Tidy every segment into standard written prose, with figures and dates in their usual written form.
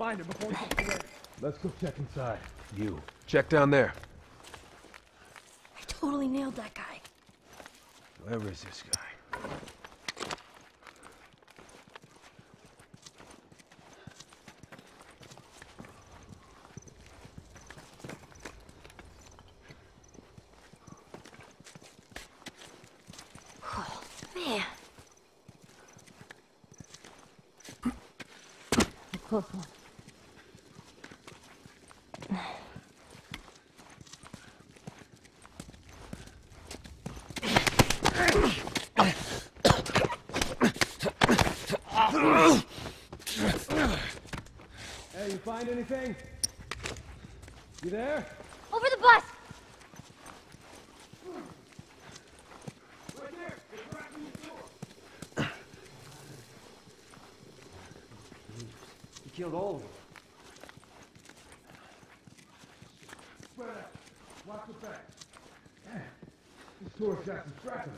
Find him before he gets away. Let's go check inside. You. Check down there. I totally nailed that guy. Whoever is this guy? Anything? You there? Over the bus! Right there! It's right in the door! He killed all of them. Spread out. Watch the back. This door's got some trapping.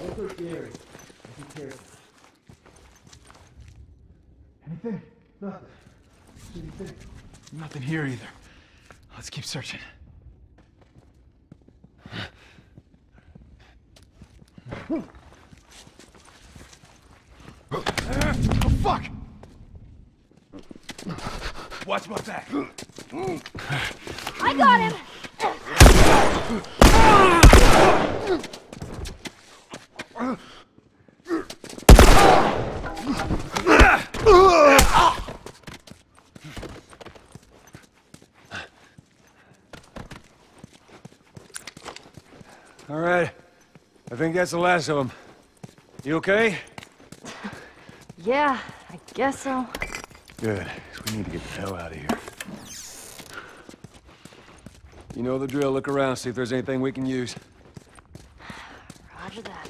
Don't search the area. Be careful. Anything? Nothing. Nothing here either. Let's keep searching. Oh, fuck! Watch my back. I got him! I think that's the last of them. You okay? Yeah, I guess so. Good, because we need to get the hell out of here. You know the drill. Look around, see if there's anything we can use. Roger that.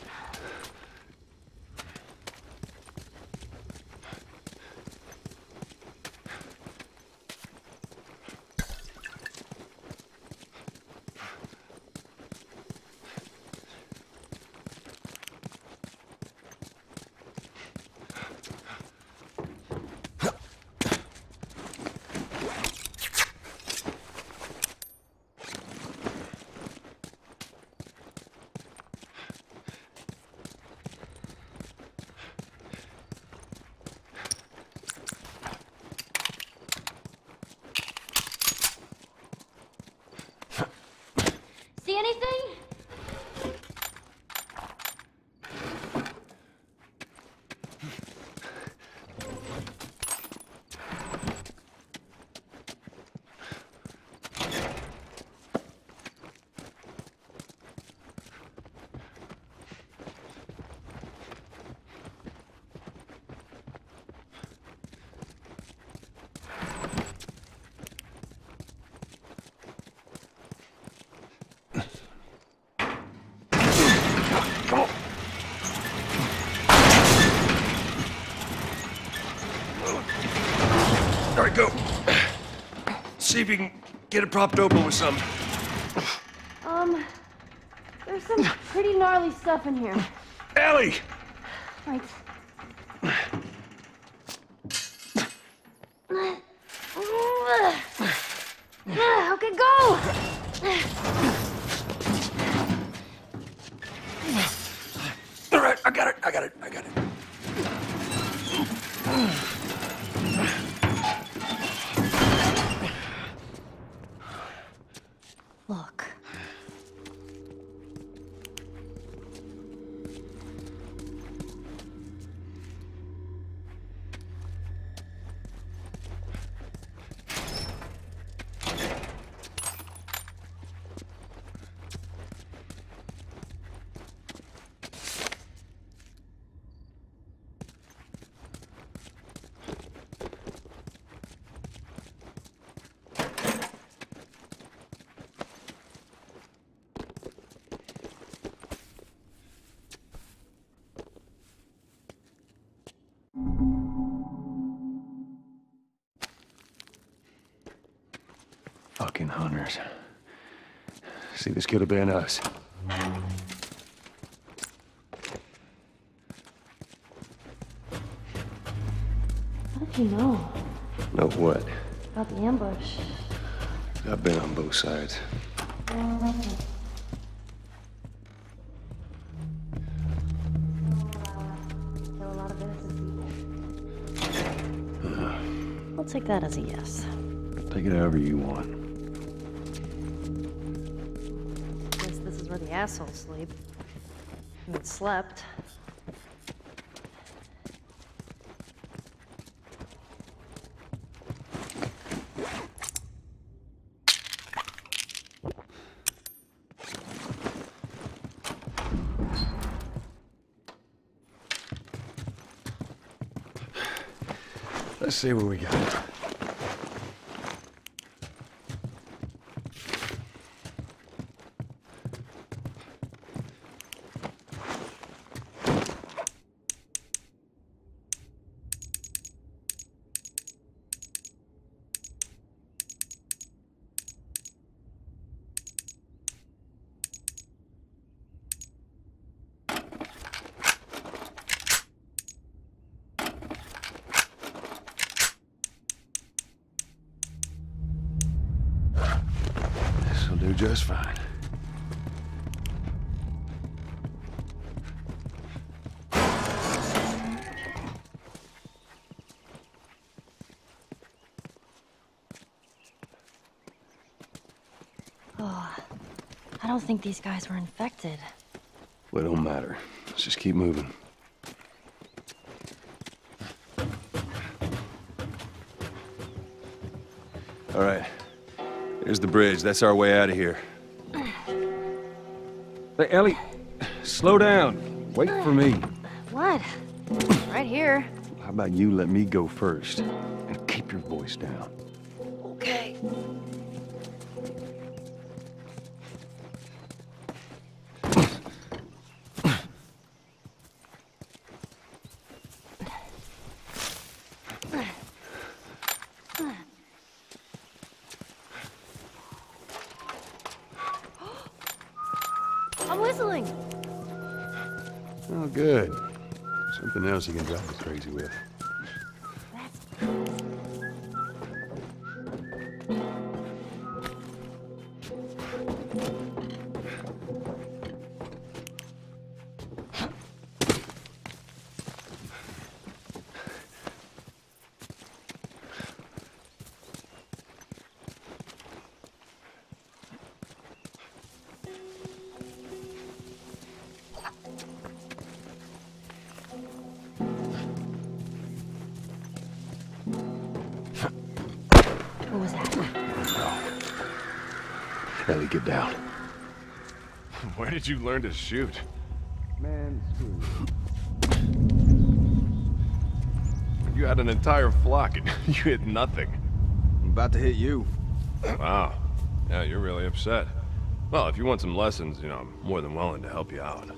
See if you can get it propped open with something. There's some pretty gnarly stuff in here. Ellie! Right. Okay, go! All right, I got it. Fucking hunters. See, this could have been us. How did you know? Know what? About the ambush. I've been on both sides. I'll take that as a yes. Take it however you want. I guess this is where the assholes sleep. I mean, slept. Let's see what we got. Do just fine. Oh, I don't think these guys were infected. Well, it don't matter. Let's just keep moving. All right. Here's the bridge. That's our way out of here. Hey, Ellie, slow down. Wait for me. What? Right here. How about you let me go first? And keep your voice down. Okay. I'm whistling. Oh, good. Something else you can drive me crazy with. That's cool. What was that? Oh. Ellie, get down. Where did you learn to shoot? Man, you had an entire flock and you hit nothing. I'm about to hit you. Wow. Yeah, you're really upset. Well, if you want some lessons, you know, I'm more than willing to help you out.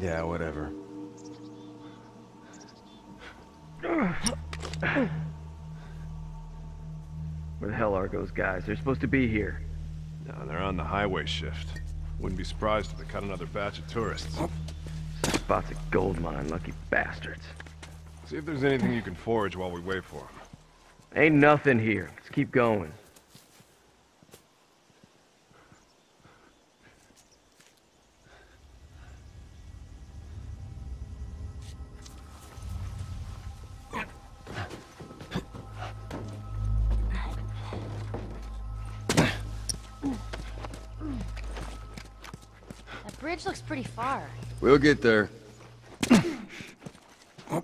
Yeah, whatever. Where the hell are those guys? They're supposed to be here. No, they're on the highway shift. Wouldn't be surprised if they cut another batch of tourists. Spot's a gold mine, lucky bastards. See if there's anything you can forage while we wait for them. Ain't nothing here. Let's keep going. The bridge looks pretty far. We'll get there. Whoa.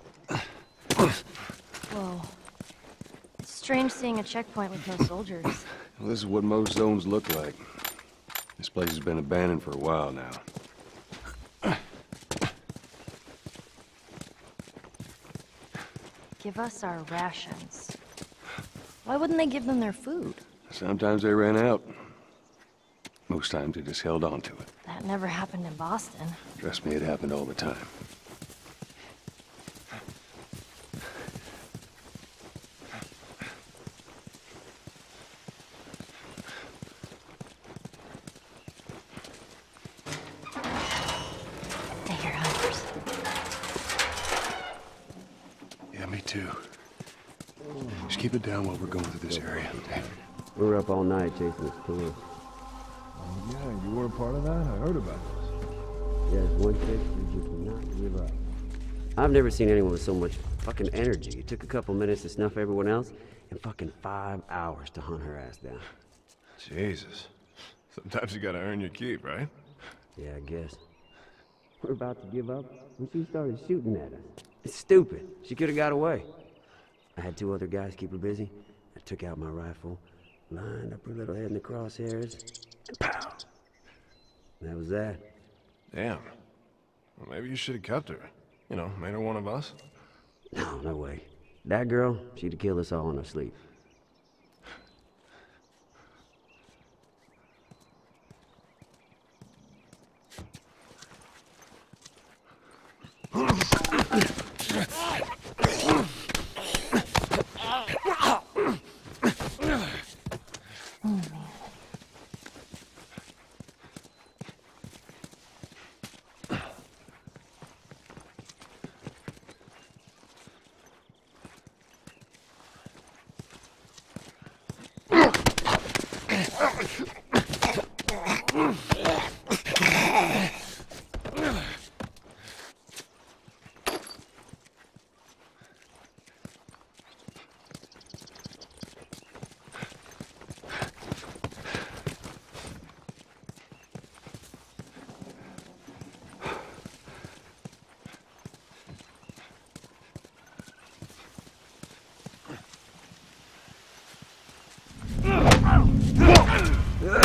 It's strange seeing a checkpoint with no soldiers. Well, this is what most zones look like. This place has been abandoned for a while now. Give us our rations. Why wouldn't they give them their food? Sometimes they ran out. Most times they just held on to it. That never happened in Boston. Trust me, it happened all the time. Take your hunters. Yeah, me too. Just keep it down while we're going through this area. We were up all night chasing this police. Oh, yeah, you were a part of that? I heard about this. Yeah, it's one thing you just cannot give up. I've never seen anyone with so much fucking energy. It took a couple minutes to snuff everyone else, and fucking 5 hours to hunt her ass down. Jesus. Sometimes you gotta earn your keep, right? Yeah, I guess. We're about to give up when she started shooting at us. It's stupid. She could have got away. I had 2 other guys keep her busy. I took out my rifle, lined up her little head in the crosshairs, and pow! That was that. Damn. Well, maybe you should have kept her. You know, made her one of us. No, no way. That girl, she'd have killed us all in her sleep. Yeah.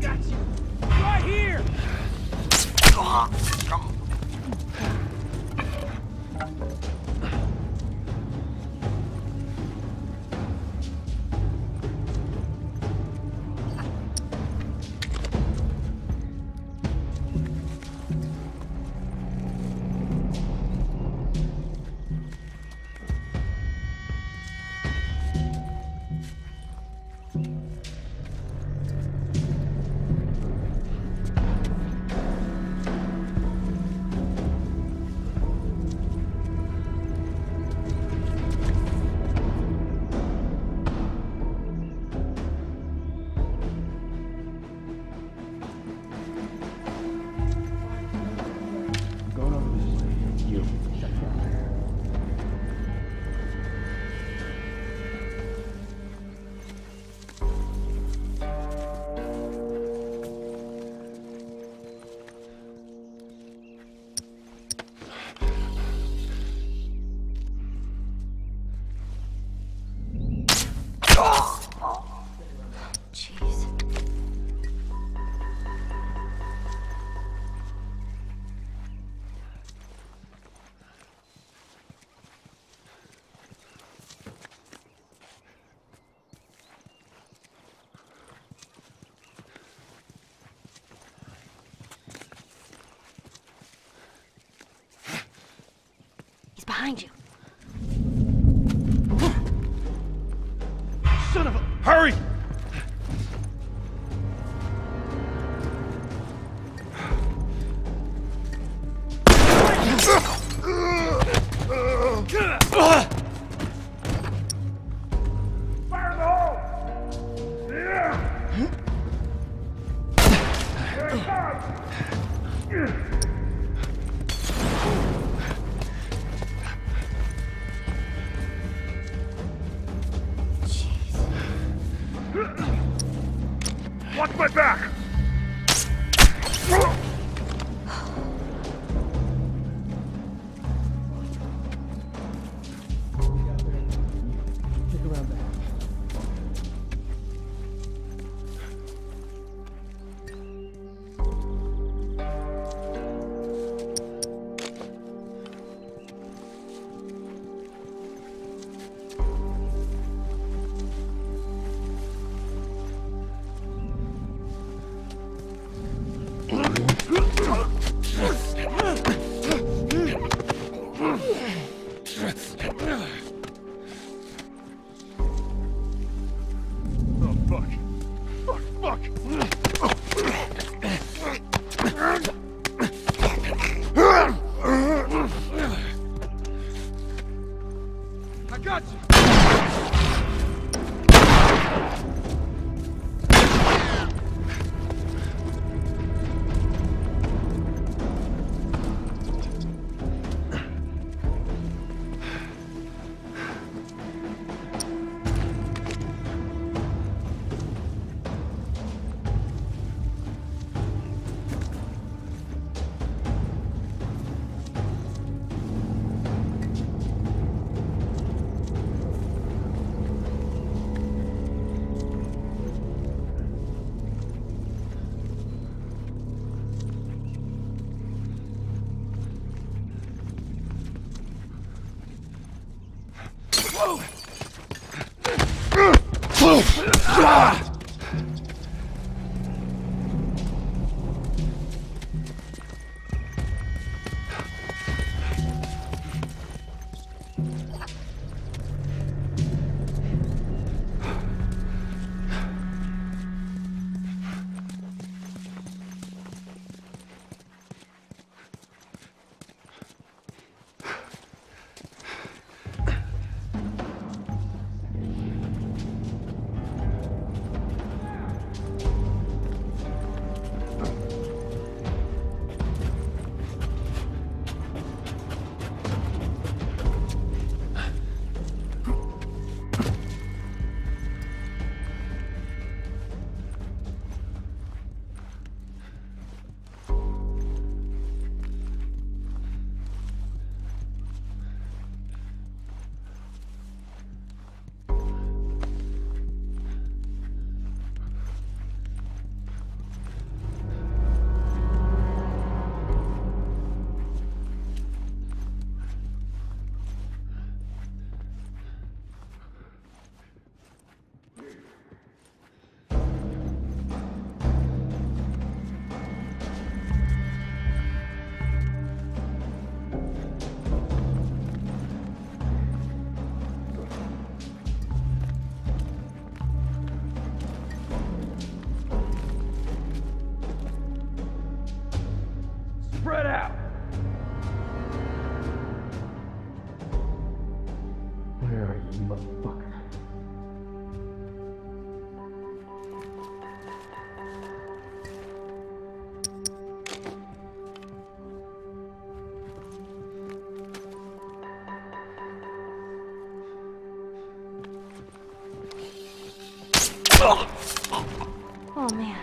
got you. Right here. Come on. Behind you. Son of a... Hurry! Oh, man.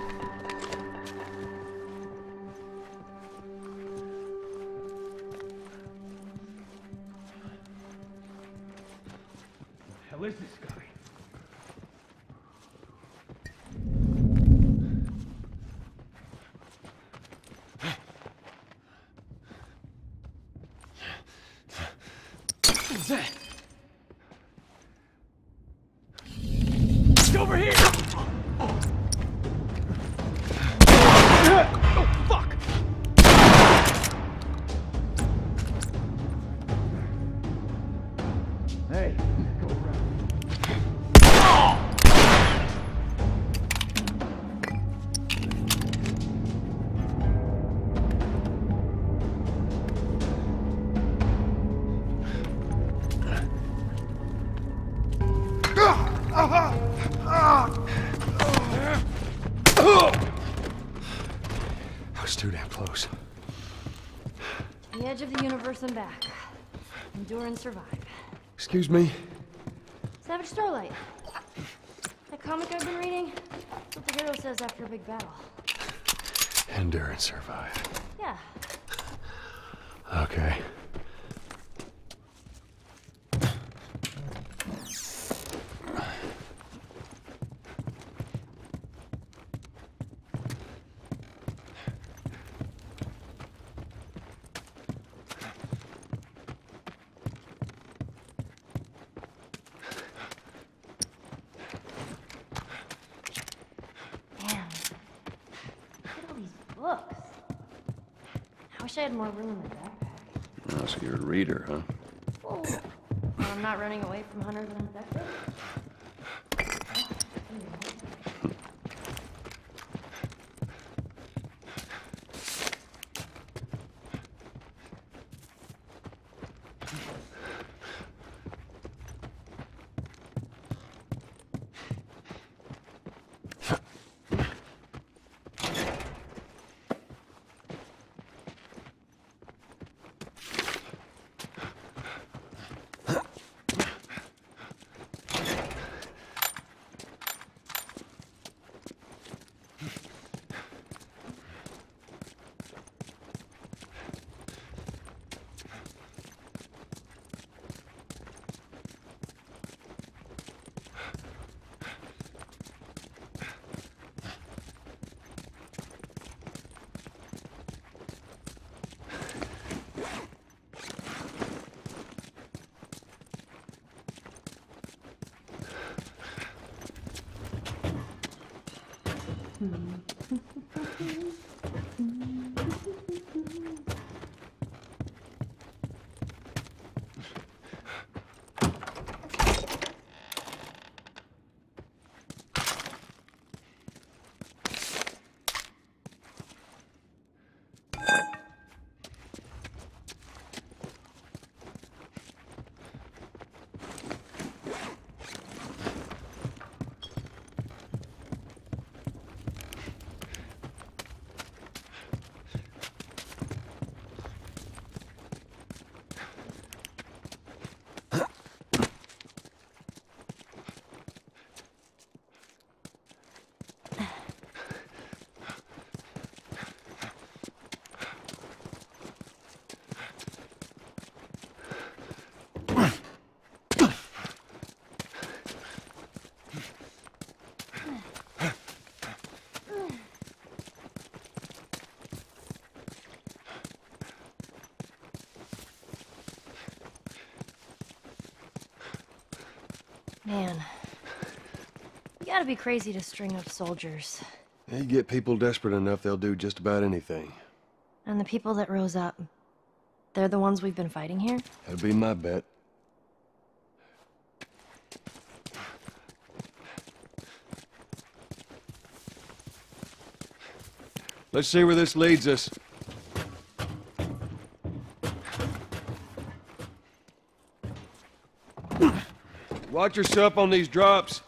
Who is this guy? And back. Endure and survive. Excuse me? Savage Starlight. That comic I've been reading? That's what the hero says after a big battle. Endure and survive. Yeah. Okay. I had more room in the backpack. Oh, so you're a reader, huh? Well, I'm not running away from hunters on the backpack. Man, you gotta be crazy to string up soldiers. You get people desperate enough, they'll do just about anything. And the people that rose up, they're the ones we've been fighting here? That'd be my bet. Let's see where this leads us. Watch yourself on these drops.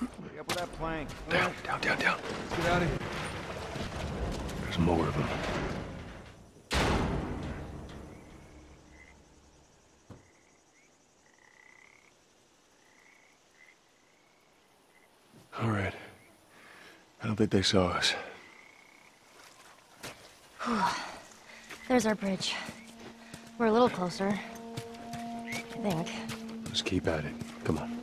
Pick up with that plank. Down, down, down, down. Let's get out of here. There's more of them. think they saw us. There's our bridge. We're a little closer, I think. Let's keep at it. Come on.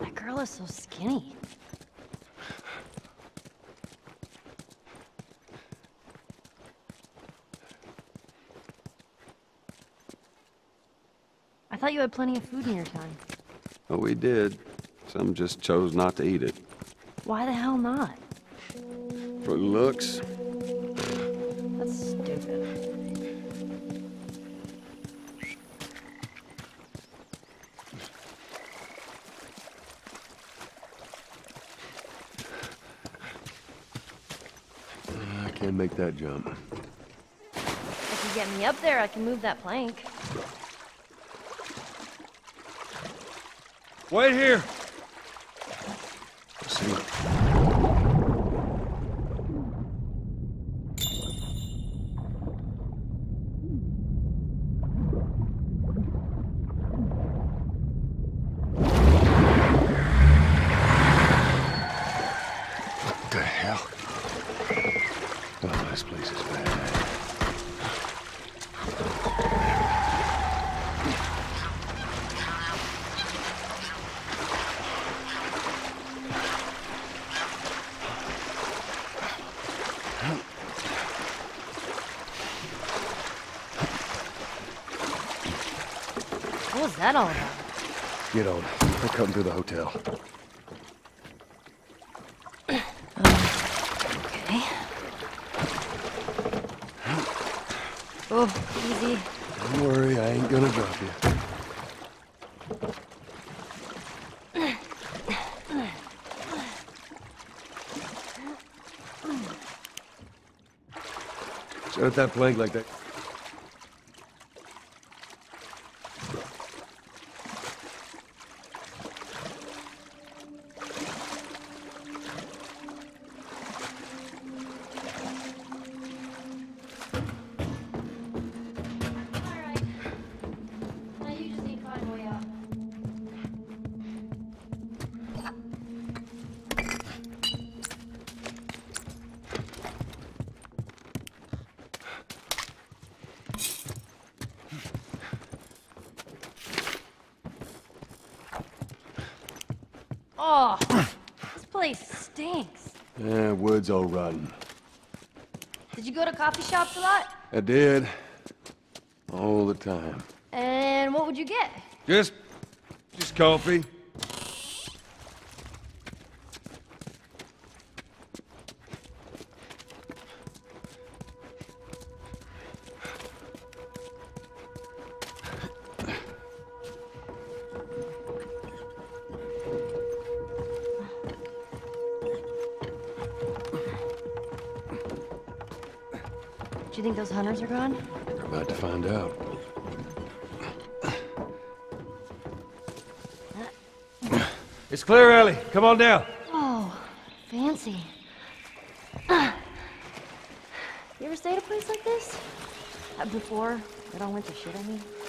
That girl is so skinny. I thought you had plenty of food in your time. Oh, we did. Some just chose not to eat it. Why the hell not? For looks. That's stupid. I can't make that jump. If you get me up there, I can move that plank. Wait here. Let's see. What the hell? Oh, this place is bad. That all about? Get on. We're coming through the hotel. Okay. Oh, easy. Don't worry, I ain't gonna drop you. Shut that plank like that. Oh, this place stinks. Yeah, wood's all rotten. Did you go to coffee shops a lot? I did. All the time. And what would you get? Just coffee. Do you think those hunters are gone? We're about to find out. It's clear, Ellie. Come on down. Oh, fancy. You ever stayed at a place like this? Before it all went to shit, I mean.